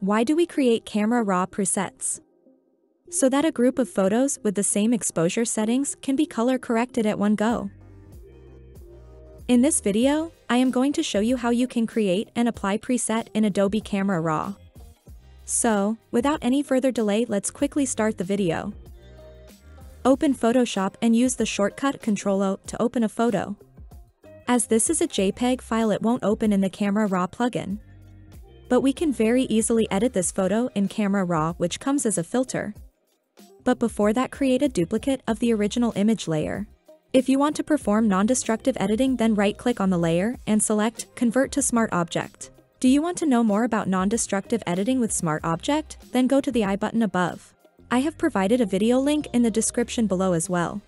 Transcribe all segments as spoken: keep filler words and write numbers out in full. Why do we create Camera Raw presets? So that a group of photos with the same exposure settings can be color corrected at one go. In this video, I am going to show you how you can create and apply preset in Adobe Camera Raw. So, without any further delay, let's quickly start the video. Open Photoshop and use the shortcut control O to open a photo. As this is a J peg file, it won't open in the Camera Raw plugin. But we can very easily edit this photo in Camera Raw, which comes as a filter. But before that, create a duplicate of the original image layer. If you want to perform non-destructive editing, then right-click on the layer and select Convert to Smart Object. Do you want to know more about non-destructive editing with Smart Object? Then go to the I button above. I have provided a video link in the description below as well.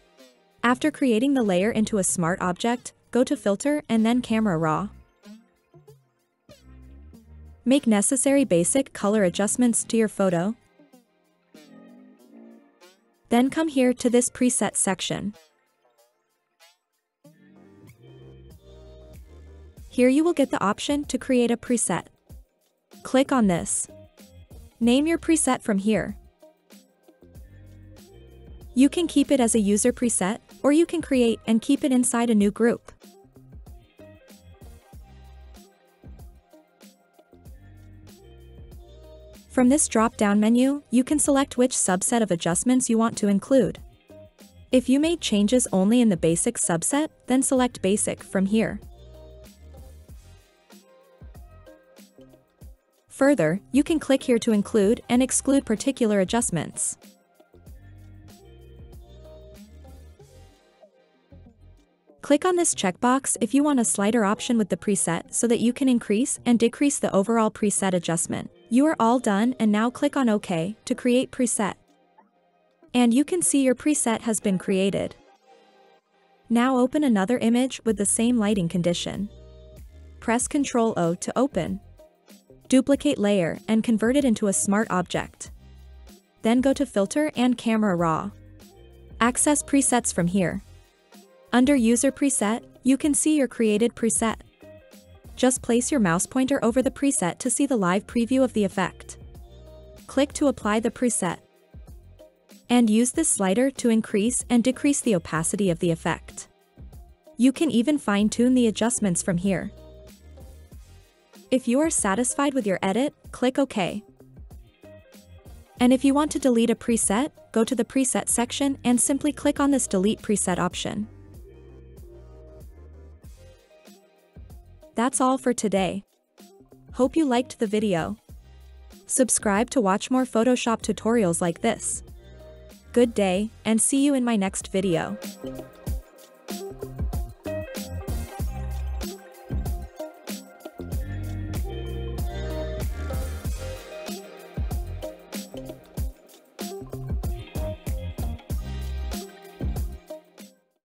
After creating the layer into a Smart Object, go to Filter and then Camera Raw. Make necessary basic color adjustments to your photo. Then come here to this preset section. Here you will get the option to create a preset. Click on this. Name your preset from here. You can keep it as a user preset, or you can create and keep it inside a new group. From this drop-down menu, you can select which subset of adjustments you want to include. If you made changes only in the basic subset, then select basic from here. Further, you can click here to include and exclude particular adjustments. Click on this checkbox if you want a slider option with the preset so that you can increase and decrease the overall preset adjustment. You are all done, and now click on OK to create preset. And you can see your preset has been created. Now open another image with the same lighting condition. Press control O to open. Duplicate layer and convert it into a Smart Object. Then go to Filter and Camera Raw. Access presets from here. Under User Preset, you can see your created preset. Just place your mouse pointer over the preset to see the live preview of the effect. Click to apply the preset. And use this slider to increase and decrease the opacity of the effect. You can even fine-tune the adjustments from here. If you are satisfied with your edit, click OK. And if you want to delete a preset, go to the preset section and simply click on this delete preset option. That's all for today. Hope you liked the video. Subscribe to watch more Photoshop tutorials like this. Good day, and see you in my next video.